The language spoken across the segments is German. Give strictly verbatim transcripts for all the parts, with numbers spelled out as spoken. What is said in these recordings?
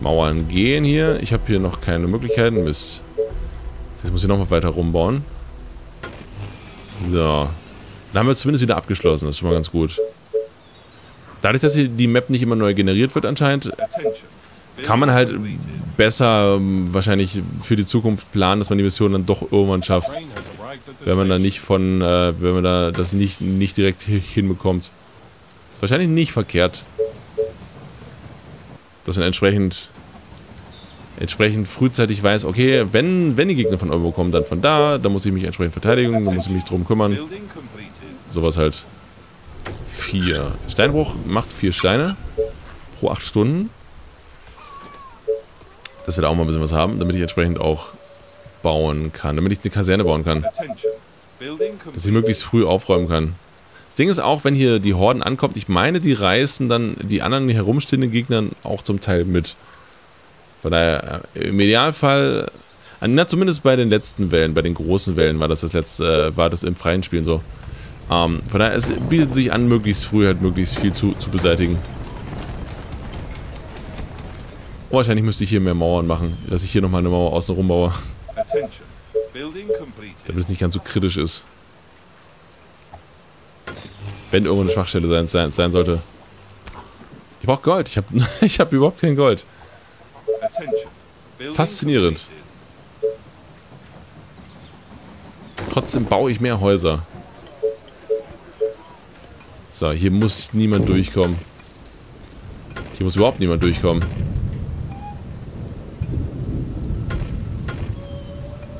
Mauern gehen hier. Ich habe hier noch keine Möglichkeiten. Mist. Jetzt muss ich nochmal weiter rumbauen. So. Dann haben wir es zumindest wieder abgeschlossen. Das ist schon mal ganz gut. Dadurch, dass hier die Map nicht immer neu generiert wird anscheinend, kann man halt besser wahrscheinlich für die Zukunft planen, dass man die Mission dann doch irgendwann schafft. Wenn man da nicht von, äh, wenn man da das nicht, nicht direkt hinbekommt. Wahrscheinlich nicht verkehrt. Dass man entsprechend, entsprechend frühzeitig weiß, okay, wenn, wenn die Gegner von irgendwo kommen, dann von da, dann muss ich mich entsprechend verteidigen, dann muss ich mich drum kümmern. Sowas halt. Vier. Steinbruch macht vier Steine pro acht Stunden. Dass wir da auch mal ein bisschen was haben, damit ich entsprechend auch bauen kann, damit ich eine Kaserne bauen kann. Dass ich möglichst früh aufräumen kann. Das Ding ist auch, wenn hier die Horden ankommt, ich meine, die reißen dann die anderen herumstehenden Gegner auch zum Teil mit. Von daher, im Idealfall, na zumindest bei den letzten Wellen, bei den großen Wellen war das das letzte, war das im freien Spielen so. Ähm, von daher, es bietet sich an, möglichst früh halt möglichst viel zu, zu beseitigen. Oh, wahrscheinlich müsste ich hier mehr Mauern machen, dass ich hier nochmal eine Mauer außen rum baue. Damit es nicht ganz so kritisch ist. Wenn irgendwo eine Schwachstelle sein, sein, sein sollte. Ich brauche Gold. Ich habe ich hab überhaupt kein Gold. Faszinierend. Trotzdem baue ich mehr Häuser. So, hier muss niemand durchkommen. Hier muss überhaupt niemand durchkommen.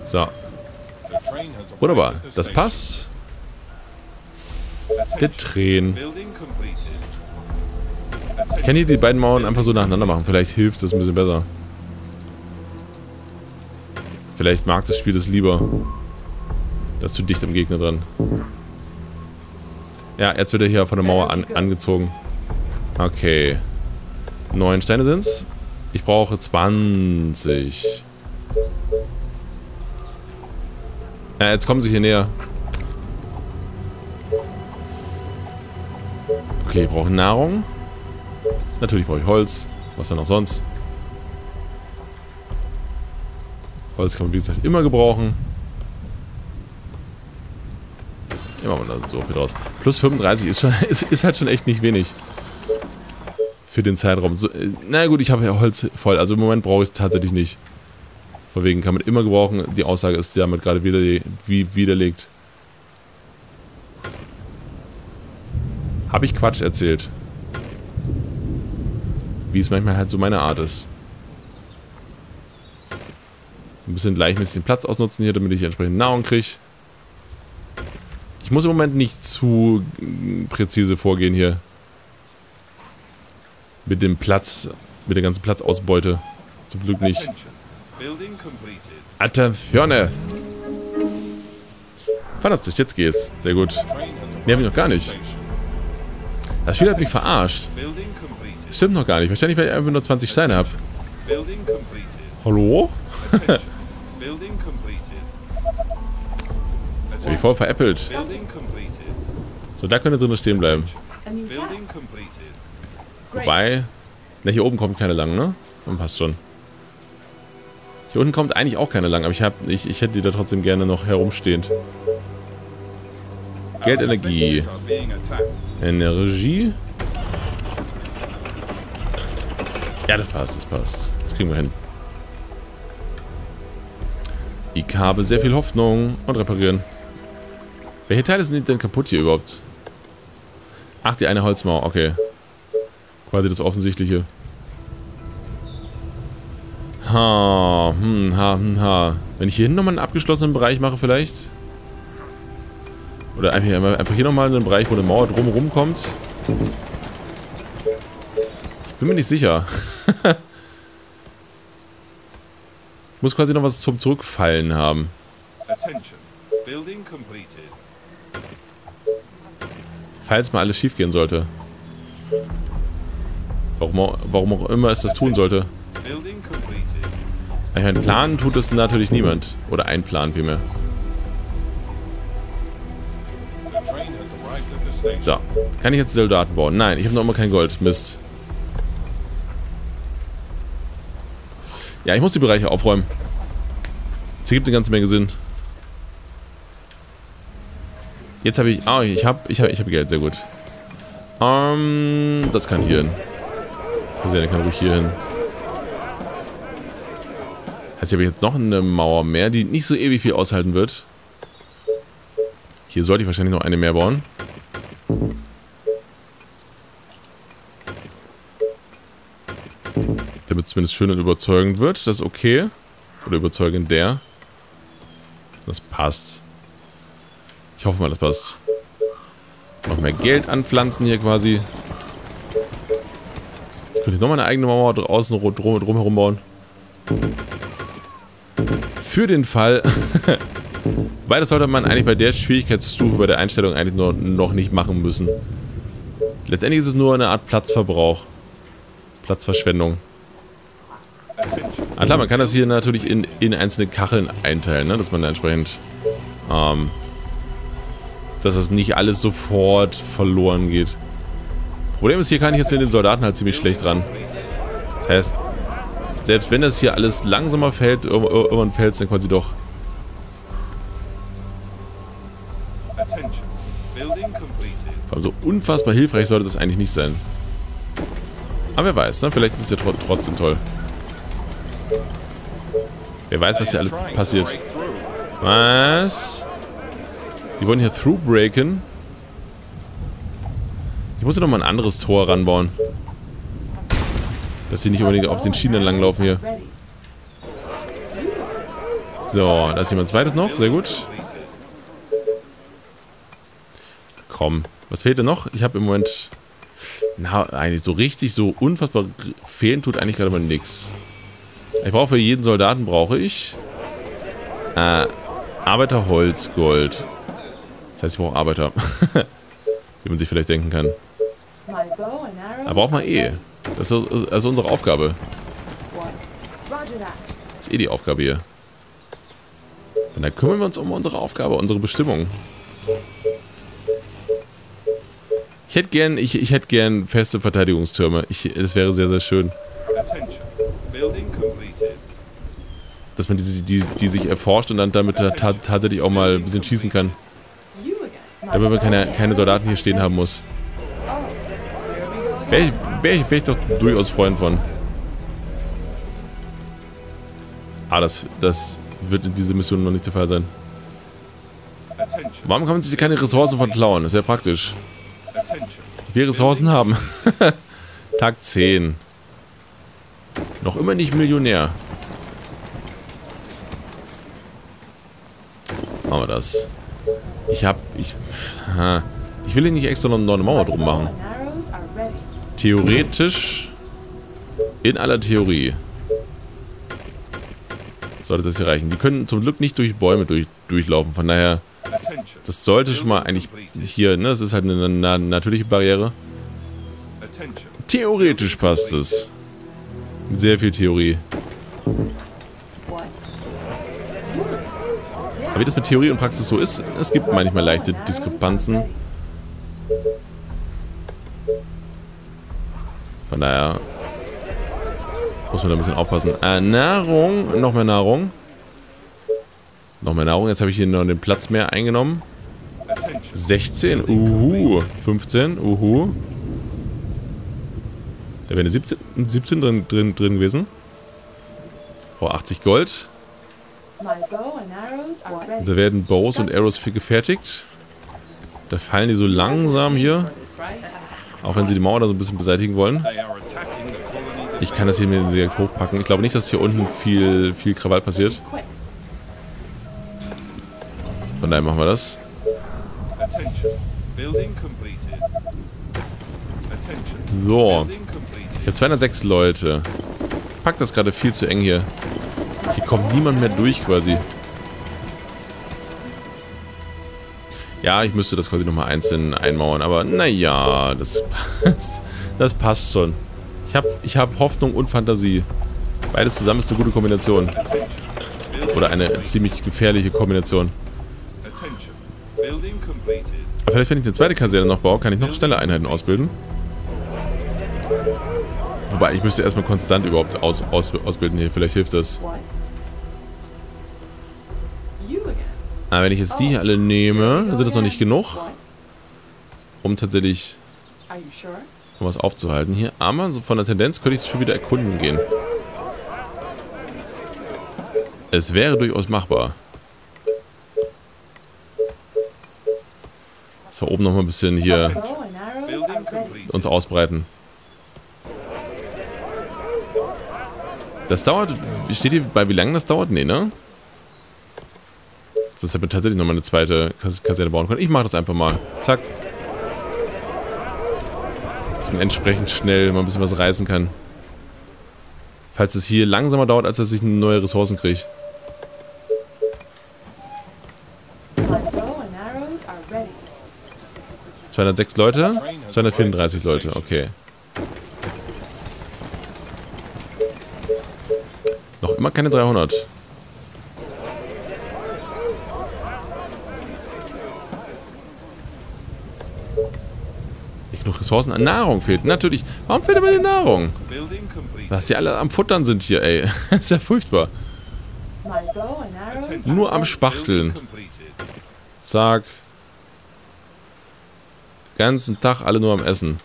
So. Wunderbar. Das passt. Der Tränen. Ich kann hier die beiden Mauern einfach so nacheinander machen. Vielleicht hilft das ein bisschen besser. Vielleicht mag das Spiel das lieber. Das ist zu dicht am Gegner dran. Ja, jetzt wird er hier von der Mauer an, angezogen. Okay. Neun Steine sind's. Ich brauche zwanzig. Ja, jetzt kommen sie hier näher. Okay, ich brauche Nahrung. Natürlich brauche ich Holz. Was dann auch sonst. Holz kann man, wie gesagt, immer gebrauchen. Hier machen wir da so viel draus. Plus fünfunddreißig ist, schon, ist, ist halt schon echt nicht wenig. Für den Zeitraum. So, na gut, ich habe ja Holz voll. Also im Moment brauche ich es tatsächlich nicht. Von wegen kann man immer gebrauchen. Die Aussage ist damit gerade widerle wie widerlegt. Habe ich Quatsch erzählt. Wie es manchmal halt so meine Art ist. Ein bisschen gleichmäßig den Platz ausnutzen hier, damit ich entsprechend Nahrung kriege. Ich muss im Moment nicht zu präzise vorgehen hier. Mit dem Platz, mit der ganzen Platzausbeute. Zum Glück nicht. Alter, Fjörne! Fantastisch, jetzt geht's. Sehr gut. Ne, hab ich noch gar nicht. Das Spiel hat mich verarscht. Stimmt noch gar nicht. Wahrscheinlich, weil ich einfach nur zwanzig Steine habe. Hallo? Jetzt bin ich voll veräppelt. So, da könnt ihr drin stehen bleiben. Wobei, na, hier oben kommt keine lang, ne? Dann passt schon. Hier unten kommt eigentlich auch keine lang, aber ich, hab, ich, ich hätte die da trotzdem gerne noch herumstehend. Geld, Energie. Energie. Ja, das passt, das passt. Das kriegen wir hin. Ich habe sehr viel Hoffnung. Und reparieren. Welche Teile sind denn kaputt hier überhaupt? Ach, die eine Holzmauer, okay. Quasi das Offensichtliche. Ha, hm, ha, hm, ha. Wenn ich hier hinten nochmal einen abgeschlossenen Bereich mache vielleicht. Oder einfach hier nochmal einen Bereich, wo eine Mauer drumherum kommt. Ich bin mir nicht sicher. Ich muss quasi noch was zum Zurückfallen haben. Falls mal alles schief gehen sollte. Warum, warum auch immer es das tun sollte. Ich meine, planen tut es natürlich niemand. Oder ein Plan vielmehr. So. Kann ich jetzt Soldaten bauen? Nein, ich habe noch immer kein Gold. Mist. Ja, ich muss die Bereiche aufräumen. Das ergibt eine ganze Menge Sinn. Jetzt habe ich... Ah, ich habe ich hab, ich hab Geld, sehr gut. Ähm, um, das kann hier hin. Also ja, der kann ruhig hier hin. Heißt, hier habe ich jetzt noch eine Mauer mehr, die nicht so ewig viel aushalten wird. Hier sollte ich wahrscheinlich noch eine mehr bauen. Damit zumindest schön und überzeugend wird. Das ist okay. Oder überzeugend der. Das passt. Ich hoffe mal, das passt. Noch mehr Geld anpflanzen hier quasi. Ich könnte nochmal eine eigene Mauer draußen drum, drum herum bauen. Für den Fall. Weil das sollte man eigentlich bei der Schwierigkeitsstufe, bei der Einstellung eigentlich nur noch nicht machen müssen. Letztendlich ist es nur eine Art Platzverbrauch. Platzverschwendung. Ah klar, man kann das hier natürlich in, in einzelne Kacheln einteilen, ne? Dass man da entsprechend... Ähm, dass das nicht alles sofort verloren geht. Problem ist, hier kann ich jetzt mit den Soldaten halt ziemlich schlecht ran. Das heißt, selbst wenn das hier alles langsamer fällt, irgendwann fällt es dann quasi doch. Vor allem so unfassbar hilfreich sollte das eigentlich nicht sein. Aber wer weiß, ne? Vielleicht ist es ja tro trotzdem toll. Wer weiß, was hier alles passiert. Was? Die wollen hier through breaken. Ich muss hier nochmal ein anderes Tor ranbauen. Dass sie nicht unbedingt auf den Schienen langlaufen hier. So, da ist jemand zweites noch. Sehr gut. Komm. Was fehlt denn noch? Ich habe im Moment... Na, eigentlich so richtig, so unfassbar fehlen tut eigentlich gerade mal nichts. Ich brauche für jeden Soldaten brauche ich... Äh, Arbeiterholzgold. Das heißt, ich brauche Arbeiter. Wie man sich vielleicht denken kann. Aber braucht man eh. Das ist also unsere Aufgabe. Das ist eh die Aufgabe hier. Und dann kümmern wir uns um unsere Aufgabe, unsere Bestimmung. Ich hätte gern, ich, ich hätte gern feste Verteidigungstürme. Ich, das wäre sehr, sehr schön. Dass man die, die, die sich erforscht und dann damit ta tatsächlich auch mal ein bisschen schießen kann. Damit man keine, keine Soldaten hier stehen haben muss. Wäre ich, wär ich, wär ich doch durchaus Freund von. Ah, das, das wird in dieser Mission noch nicht der Fall sein. Warum kann man sich keine Ressourcen von klauen? Das ist ja praktisch. Wir Ressourcen haben. Tag zehn. Noch immer nicht Millionär. Machen wir das. Ich hab... Ich, ich will hier nicht extra noch eine Mauer drum machen. Theoretisch. In aller Theorie. Sollte das hier reichen. Die können zum Glück nicht durch Bäume durch, durchlaufen. Von daher... Das sollte schon mal eigentlich hier... Ne, das ist halt eine, eine natürliche Barriere. Theoretisch passt es. Mit sehr viel Theorie. Wie das mit Theorie und Praxis so ist, es gibt manchmal leichte Diskrepanzen. Von daher muss man da ein bisschen aufpassen. Äh, Nahrung, noch mehr Nahrung. Noch mehr Nahrung, jetzt habe ich hier noch den Platz mehr eingenommen. sechzehn, uhu. fünfzehn, uhu. Da wäre eine siebzehn, siebzehn drin, drin, drin gewesen. Oh, achtzig Gold. Da werden Bows und Arrows gefertigt. Da fallen die so langsam hier. Auch wenn sie die Mauer da so ein bisschen beseitigen wollen. Ich kann das hier mir direkt hochpacken. Ich glaube nicht, dass hier unten viel, viel Krawall passiert. Von daher machen wir das. So. Ich habe zweihundertsechs Leute. Ich pack das gerade viel zu eng hier. Hier kommt niemand mehr durch quasi. Ja, ich müsste das quasi nochmal einzeln einmauern, aber naja, das passt. Das passt schon. Ich habe ich hab Hoffnung und Fantasie. Beides zusammen ist eine gute Kombination. Oder eine ziemlich gefährliche Kombination. Aber vielleicht, wenn ich eine zweite Kaserne noch baue, kann ich noch schnelle Einheiten ausbilden. Wobei, ich müsste erstmal konstant überhaupt aus, aus, ausbilden hier. Vielleicht hilft das. Aber wenn ich jetzt die hier alle nehme, dann sind das noch nicht genug, um tatsächlich was aufzuhalten hier. Aber so von der Tendenz könnte ich schon wieder erkunden gehen. Es wäre durchaus machbar. Dass wir oben noch mal ein bisschen hier uns ausbreiten. Das dauert... Steht hier bei wie lange das dauert? Nee, ne? Dass wir tatsächlich nochmal eine zweite Kas Kaserne bauen können. Ich mache das einfach mal. Zack. Dass man entsprechend schnell mal ein bisschen was reißen kann. Falls es hier langsamer dauert, als dass ich neue Ressourcen kriege. zweihundertsechs Leute? zweihundertvierunddreißig Leute, okay. Noch immer keine dreihundert. Ressourcen an Nahrung fehlt. Natürlich. Warum fehlt aber die Nahrung? Was die alle am Futtern sind hier, ey. Das ist ja furchtbar. Nur am Spachteln. Zack. Ganzen Tag alle nur am Essen.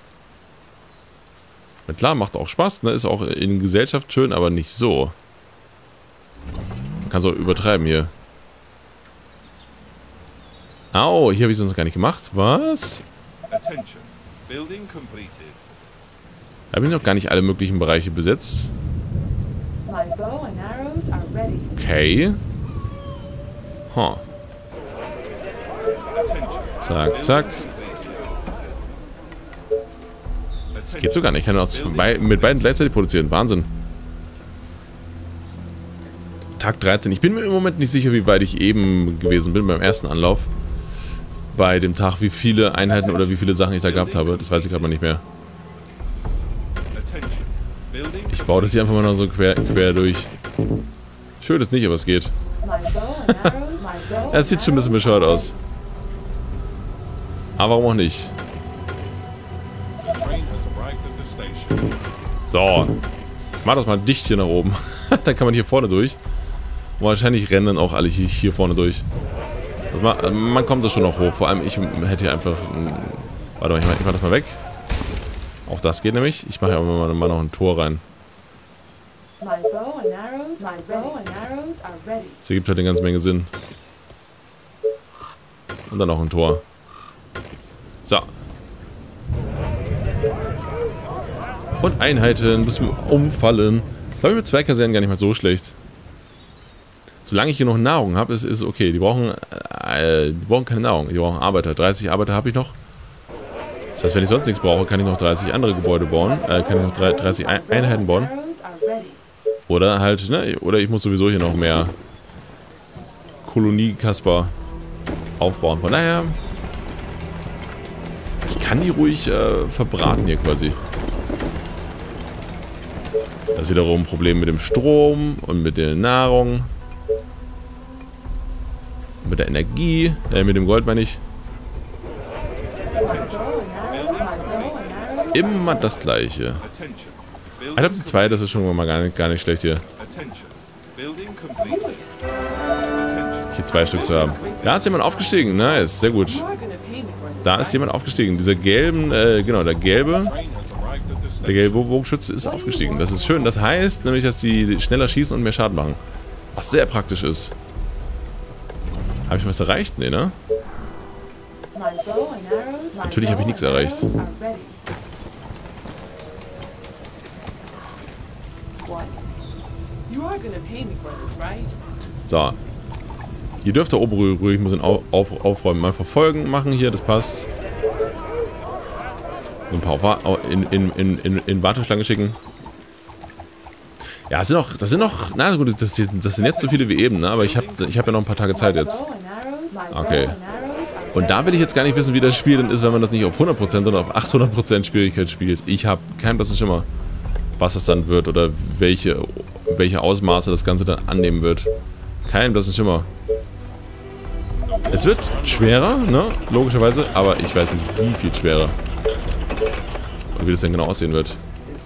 Na klar, macht auch Spaß, ne? Ist auch in Gesellschaft schön, aber nicht so. Man kann es auch übertreiben hier. Au, hier habe ich es noch gar nicht gemacht. Was? Da bin ich noch gar nicht alle möglichen Bereiche besetzt. Okay. Huh. Zack, zack. Das geht sogar nicht. Ich kann auch zwei, mit beiden gleichzeitig produzieren. Wahnsinn. Tag dreizehn. Ich bin mir im Moment nicht sicher, wie weit ich eben gewesen bin beim ersten Anlauf. Bei dem Tag, wie viele Einheiten oder wie viele Sachen ich da gehabt habe. Das weiß ich gerade mal nicht mehr. Ich baue das hier einfach mal noch so quer, quer durch. Schön ist nicht, aber es geht. Es sieht schon ein bisschen bescheuert aus. Aber warum auch nicht? So. Ich mach das mal dicht hier nach oben. Dann kann man hier vorne durch. Und wahrscheinlich rennen dann auch alle hier, hier vorne durch. Also man kommt da schon noch hoch. Vor allem, ich hätte hier einfach... Warte mal, ich mach, ich mach das mal weg. Auch das geht nämlich. Ich mache ja mal, mal noch ein Tor rein. Das ergibt halt eine ganze Menge Sinn. Und dann noch ein Tor. So. Und Einheiten. Ein bisschen umfallen. Ich glaube, mit zwei Kasernen gar nicht mal so schlecht. Solange ich hier noch Nahrung habe, ist es okay. Die brauchen, äh, die brauchen keine Nahrung, die brauchen Arbeiter. dreißig Arbeiter habe ich noch. Das heißt, wenn ich sonst nichts brauche, kann ich noch dreißig andere Gebäude bauen. Äh, kann ich noch dreißig Einheiten bauen. Oder halt, ne, oder ich muss sowieso hier noch mehr Kolonie-Kasper aufbauen. Von daher, ich kann die ruhig äh, verbraten hier quasi. Das ist wiederum ein Problem mit dem Strom und mit der Nahrung. Mit der Energie, äh, mit dem Gold meine ich. Immer das Gleiche. Ich glaube, die zwei, das ist schon mal gar nicht, gar nicht schlecht hier. Hier zwei Stück zu haben. Da ist jemand aufgestiegen. Nice, sehr gut. Da ist jemand aufgestiegen. Dieser gelben, äh, genau, der gelbe. Der gelbe Bogenschütze ist aufgestiegen. Das ist schön. Das heißt nämlich, dass die schneller schießen und mehr Schaden machen. Was sehr praktisch ist. Habe ich was erreicht? Nee, ne? Natürlich habe ich nichts erreicht. So. Ihr dürft da oben ruhig, ruhig muss ihn auf, auf, aufräumen. Mal verfolgen, machen hier, das passt. So ein paar in, in, in, in, in Warteschlange schicken. Ja, das sind noch, das sind noch, na gut, das, das sind jetzt so viele wie eben, ne? Aber ich habe ich hab ja noch ein paar Tage Zeit jetzt. Okay. Und da will ich jetzt gar nicht wissen, wie das Spiel denn ist, wenn man das nicht auf hundert Prozent, sondern auf achthundert Prozent Schwierigkeit spielt. Ich habe keinen blassen Schimmer, was das dann wird oder welche, welche Ausmaße das Ganze dann annehmen wird. Keinen blassen Schimmer. Es wird schwerer, ne? Logischerweise, aber ich weiß nicht, wie viel schwerer. Und wie das dann genau aussehen wird. This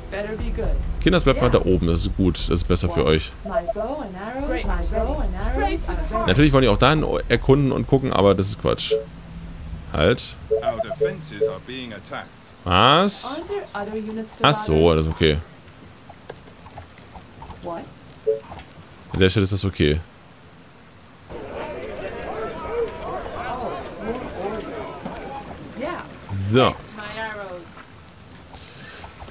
better be good. Kinders, bleibt mal da oben. Das ist gut. Das ist besser für euch. Natürlich wollen die auch dahin erkunden und gucken, aber das ist Quatsch. Halt. Was? Ach so, das ist okay. An der Stelle ist das okay. So.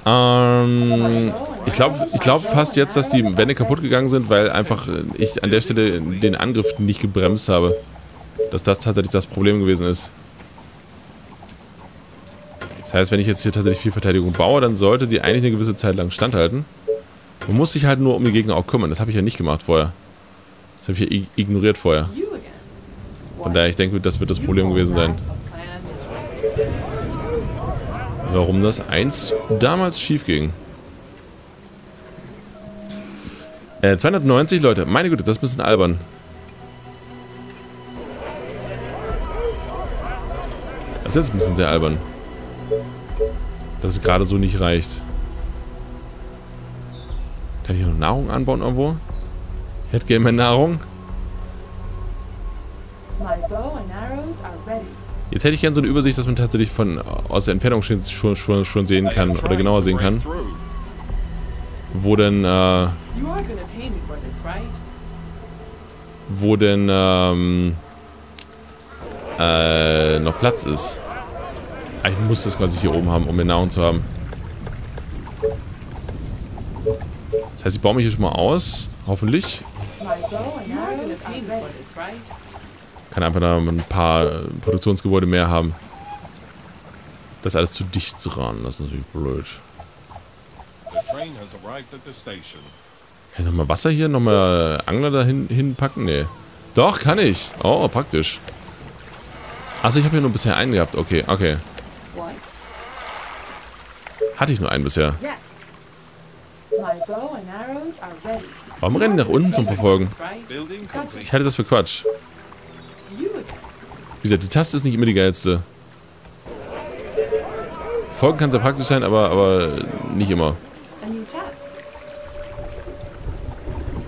Ähm, ich glaube ich glaub fast jetzt, dass die Wände kaputt gegangen sind, weil einfach ich an der Stelle den Angriff nicht gebremst habe. Dass das tatsächlich das Problem gewesen ist. Das heißt, wenn ich jetzt hier tatsächlich viel Verteidigung baue, dann sollte die eigentlich eine gewisse Zeit lang standhalten. Man muss sich halt nur um die Gegner auch kümmern. Das habe ich ja nicht gemacht vorher. Das habe ich ja ignoriert vorher. Von daher, ich denke, das wird das Problem gewesen sein. Warum das eins damals schief ging. Äh, zweihundertneunzig Leute. Meine Güte, das ist ein bisschen albern. Das ist ein bisschen sehr albern. Dass es gerade so nicht reicht. Kann ich hier noch Nahrung anbauen irgendwo? Ich hätte gerne mehr Nahrung. Jetzt hätte ich gerne so eine Übersicht, dass man tatsächlich von aus der Entfernung schon, schon, schon sehen kann oder genauer sehen kann, wo denn, äh, wo denn ähm, äh, noch Platz ist. Ich muss das quasi hier oben haben, um mehr Nahrung zu haben. Das heißt, ich baue mich hier schon mal aus, hoffentlich. Kann einfach da ein paar Produktionsgebäude mehr haben. Das ist alles zu dicht dran. Das ist natürlich blöd. Kann ich nochmal Wasser hier? Nochmal Angler da hinpacken? Nee. Doch, kann ich. Oh, praktisch. Achso, ich habe hier nur bisher einen gehabt. Okay, okay. Hatte ich nur einen bisher. Warum rennen die nach unten zum Verfolgen? Ich halte das für Quatsch. Wie gesagt, die Taste ist nicht immer die geilste. Folgen kann sehr praktisch sein, aber, aber nicht immer.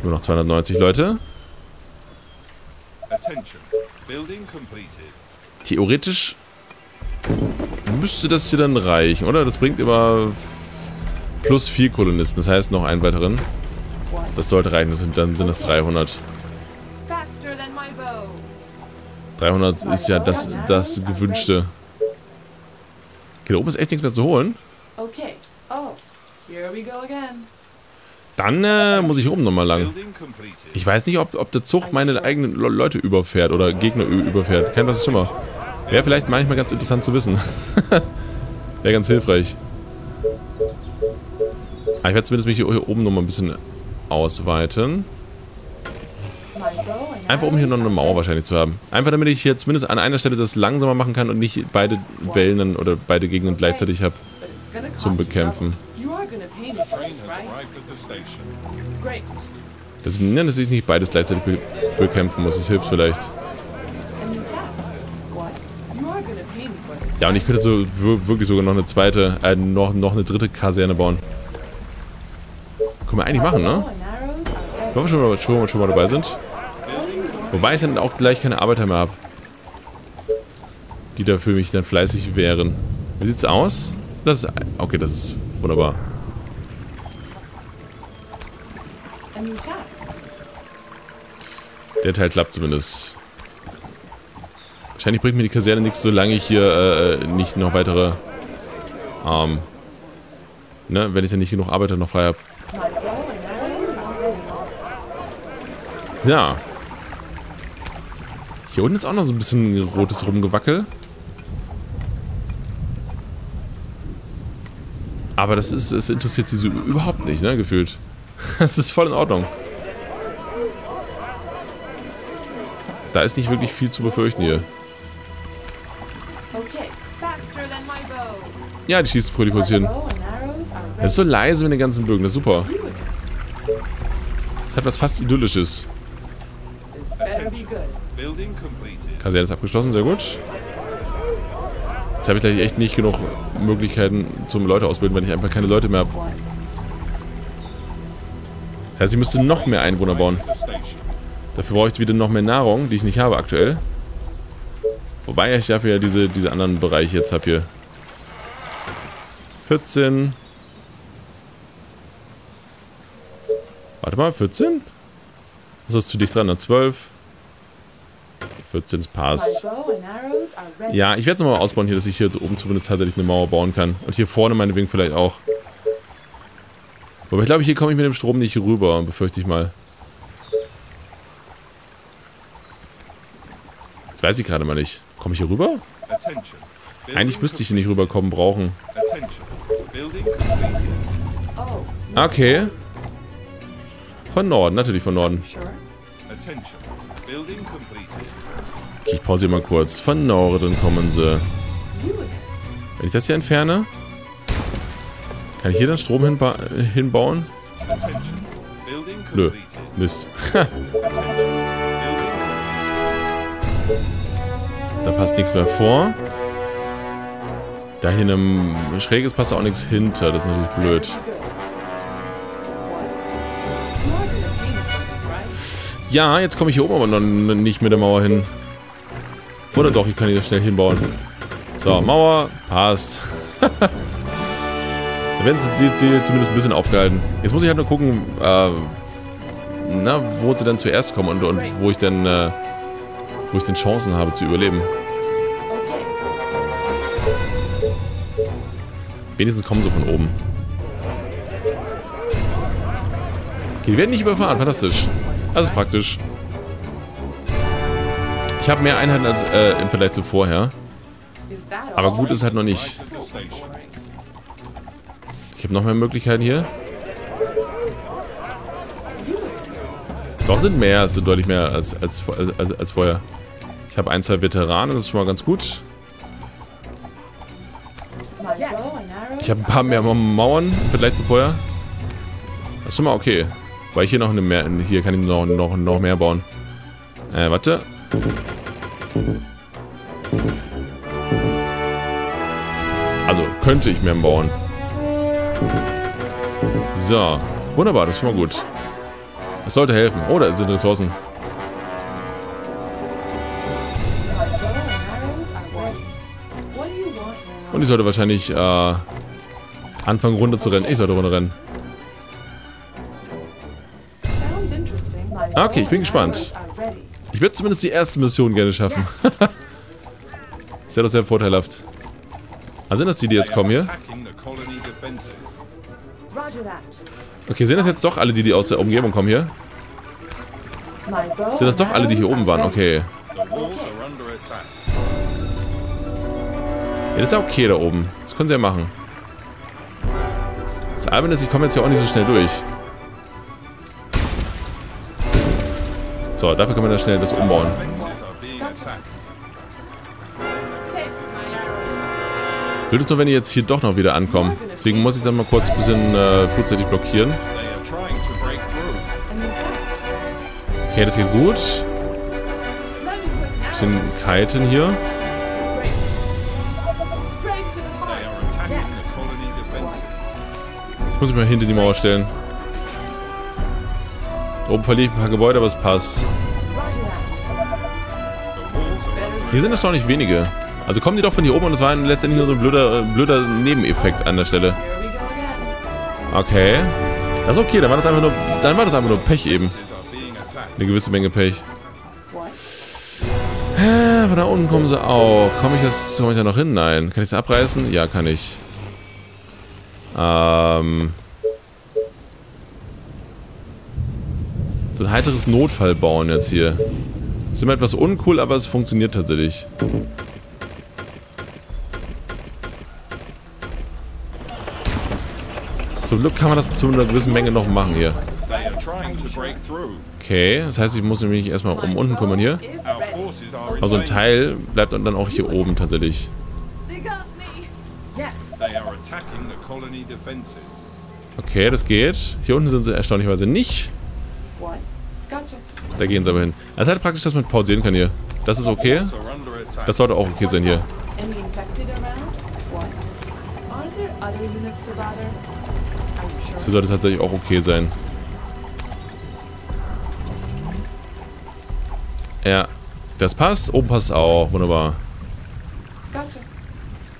Nur noch zweihundertneunzig Leute. Theoretisch müsste das hier dann reichen, oder? Das bringt immer plus vier Kolonisten, das heißt noch einen weiteren. Das sollte reichen, das sind, dann sind das dreihundert. dreihundert ist ja das, das Gewünschte. Okay, da oben ist echt nichts mehr zu holen. Dann äh, muss ich hier oben nochmal lang. Ich weiß nicht, ob, ob der Zug meine eigenen Leute überfährt oder Gegner überfährt. Kein was schon mal. Wäre vielleicht manchmal ganz interessant zu wissen. Wäre ganz hilfreich. Aber ich werde zumindest mich hier, hier oben nochmal ein bisschen ausweiten. Einfach um hier noch eine Mauer wahrscheinlich zu haben. Einfach damit ich hier zumindest an einer Stelle das langsamer machen kann und nicht beide Wellen oder beide Gegenden gleichzeitig habe zum Bekämpfen. Das ist, dass ich nicht beides gleichzeitig be bekämpfen muss. Das hilft vielleicht. Ja, und ich könnte so wirklich sogar noch eine zweite, äh, noch, noch eine dritte Kaserne bauen. Können wir eigentlich machen, ne? Ich hoffe schon mal, schon, schon mal dabei sind. Wobei ich dann auch gleich keine Arbeiter mehr habe. Die da für mich dann fleißig wären. Wie sieht's aus? Das ist, okay, das ist wunderbar. Der Teil klappt zumindest. Wahrscheinlich bringt mir die Kaserne nichts, solange ich hier äh, nicht noch weitere... Ähm, ne, wenn ich dann nicht genug Arbeiter noch frei habe. Ja. Hier unten ist auch noch so ein bisschen rotes Rumgewackel. Aber das ist, es interessiert sie so überhaupt nicht, ne, gefühlt. Das ist voll in Ordnung. Da ist nicht wirklich viel zu befürchten hier. Ja, die schießen fröhlich vor sich hin. Das ist so leise mit den ganzen Bögen, das ist super. Das hat was fast Idyllisches. Kaserne ist abgeschlossen, sehr gut. Jetzt habe ich gleich echt nicht genug Möglichkeiten zum Leute ausbilden, wenn ich einfach keine Leute mehr habe. Das heißt, ich müsste noch mehr Einwohner bauen. Dafür brauche ich wieder noch mehr Nahrung, die ich nicht habe aktuell. Wobei ich dafür ja diese, diese anderen Bereiche jetzt habe hier. vierzehn. Warte mal, vierzehn? Das ist zu dicht dran, zwölf. vierzehn, das passt. Ja, ich werde es nochmal ausbauen hier, dass ich hier oben zumindest tatsächlich eine Mauer bauen kann. Und hier vorne meinetwegen vielleicht auch. Aber ich glaube, hier komme ich mit dem Strom nicht rüber, befürchte ich mal. Das weiß ich gerade mal nicht. Komme ich hier rüber? Eigentlich müsste ich hier nicht rüberkommen brauchen. Okay. Von Norden, natürlich von Norden. Okay, ich pause hier mal kurz. Von Norden kommen sie. Wenn ich das hier entferne, kann ich hier dann Strom hinba hinbauen? Nö, Mist. Da passt nichts mehr vor. Da hier einem schräges passt auch nichts hinter. Das ist natürlich blöd. Ja, jetzt komme ich hier oben aber noch nicht mit der Mauer hin. Oder doch, ich kann hier schnell hinbauen. So, Mauer, passt. Da werden sie die zumindest ein bisschen aufgehalten. Jetzt muss ich halt nur gucken, äh, na, wo sie dann zuerst kommen und, und wo ich dann, äh, wo ich denn Chancen habe zu überleben. Wenigstens kommen sie von oben. Okay, die werden nicht überfahren, fantastisch. Das ist praktisch. Ich habe mehr Einheiten als äh, im Vergleich zu vorher. Aber gut ist halt noch nicht. Ich habe noch mehr Möglichkeiten hier. Doch sind mehr, es sind deutlich mehr als, als, als, als vorher. Ich habe ein, zwei Veteranen, das ist schon mal ganz gut. Ich habe ein paar mehr Mauern im Vergleich zu vorher. Das ist schon mal okay. Weil ich hier noch eine mehr. Hier kann ich noch, noch, noch mehr bauen. Äh, warte. Also, könnte ich mehr bauen. So. Wunderbar, das ist schon mal gut. Das sollte helfen. Oh, da sind Ressourcen. Und ich sollte wahrscheinlich äh, anfangen, runter zu rennen. Ich sollte runter rennen. Okay, ich bin gespannt. Ich würde zumindest die erste Mission gerne schaffen. Das wäre doch sehr vorteilhaft. Also sind das die, die jetzt kommen hier? Okay, sind das jetzt doch alle die, die aus der Umgebung kommen hier? Sind das doch alle, die hier oben waren? Okay. Ja, das ist ja okay da oben. Das können sie ja machen. Das Alberne ist, ich komme jetzt ja auch nicht so schnell durch. So, dafür kann man dann schnell das umbauen. Blöd ist nur, wenn die jetzt hier doch noch wieder ankommen. Deswegen muss ich dann mal kurz ein bisschen äh, frühzeitig blockieren. Okay, das geht gut. Ein bisschen kiten hier. Ich muss mich mal hinter die Mauer stellen. Oben verliere ich ein paar Gebäude, aber es passt. Hier sind es doch nicht wenige. Also kommen die doch von hier oben und es war letztendlich nur so ein blöder, blöder Nebeneffekt an der Stelle. Okay. Das ist okay, dann war das einfach nur, dann war das einfach nur Pech eben. Eine gewisse Menge Pech. Von da unten kommen sie auch. Komme ich, das, komme ich da noch hin? Nein. Kann ich es abreißen? Ja, kann ich. Ähm... So ein heiteres Notfall bauen jetzt hier. Ist immer etwas uncool, aber es funktioniert tatsächlich. Zum Glück kann man das zu einer gewissen Menge noch machen hier. Okay, das heißt, ich muss nämlich erstmal um unten kümmern hier. Also ein Teil bleibt dann auch hier oben tatsächlich. Okay, das geht. Hier unten sind sie erstaunlicherweise nicht. Da gehen sie aber hin. Es ist halt praktisch, dass man pausieren kann hier. Das ist okay. Das sollte auch okay sein hier. Das hier sollte tatsächlich auch okay sein. Ja, das passt. Oben passt auch. Wunderbar. Gotcha.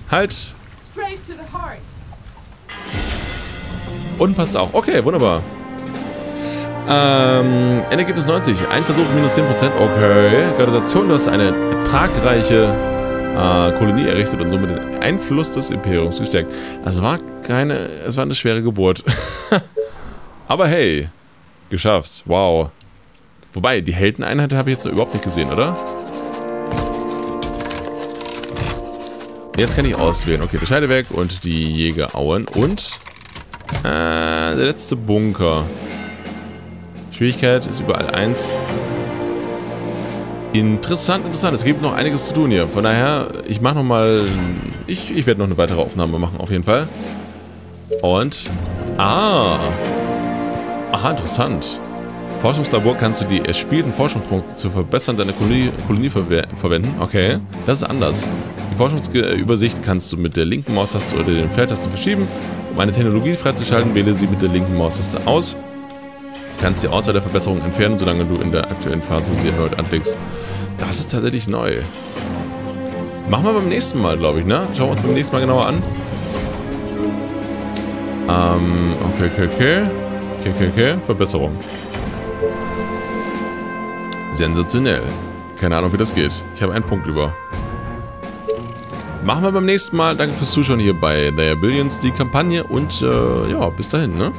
Halt. Straight to the heart. Unten passt auch. Okay, wunderbar. Ähm, Endergebnis neunzig. Ein Versuch minus zehn Prozent. Okay. Gratulation, du hast eine ertragreiche äh, Kolonie errichtet und somit den Einfluss des Imperiums gestärkt. Also war keine, es war eine schwere Geburt. Aber hey, geschafft. Wow. Wobei, die Heldeneinheit habe ich jetzt überhaupt nicht gesehen, oder? Jetzt kann ich auswählen. Okay, der Scheidewerk und die Jägerauen und äh, der letzte Bunker. Schwierigkeit ist überall eins. Interessant, interessant. Es gibt noch einiges zu tun hier. Von daher, ich mache nochmal... Ich, ich werde noch eine weitere Aufnahme machen, auf jeden Fall. Und... Ah! Aha, interessant. Forschungslabor kannst du die erspielten Forschungspunkte zur Verbesserung deiner Kolonie, Kolonie verwe verwenden. Okay, das ist anders. Die Forschungsübersicht kannst du mit der linken Maustaste oder den Pfeiltasten verschieben. Um eine Technologie freizuschalten, wähle sie mit der linken Maustaste aus. Du kannst die Auswahl der Verbesserungen entfernen, solange du in der aktuellen Phase sie erneut anklickst. Das ist tatsächlich neu. Machen wir beim nächsten Mal, glaube ich, ne? Schauen wir uns beim nächsten Mal genauer an. Ähm, okay, okay, okay. Okay, okay, okay. Verbesserung. Sensationell. Keine Ahnung, wie das geht. Ich habe einen Punkt über. Machen wir beim nächsten Mal. Danke fürs Zuschauen hier bei They Are Billions, die Kampagne. Und äh, ja, bis dahin, ne?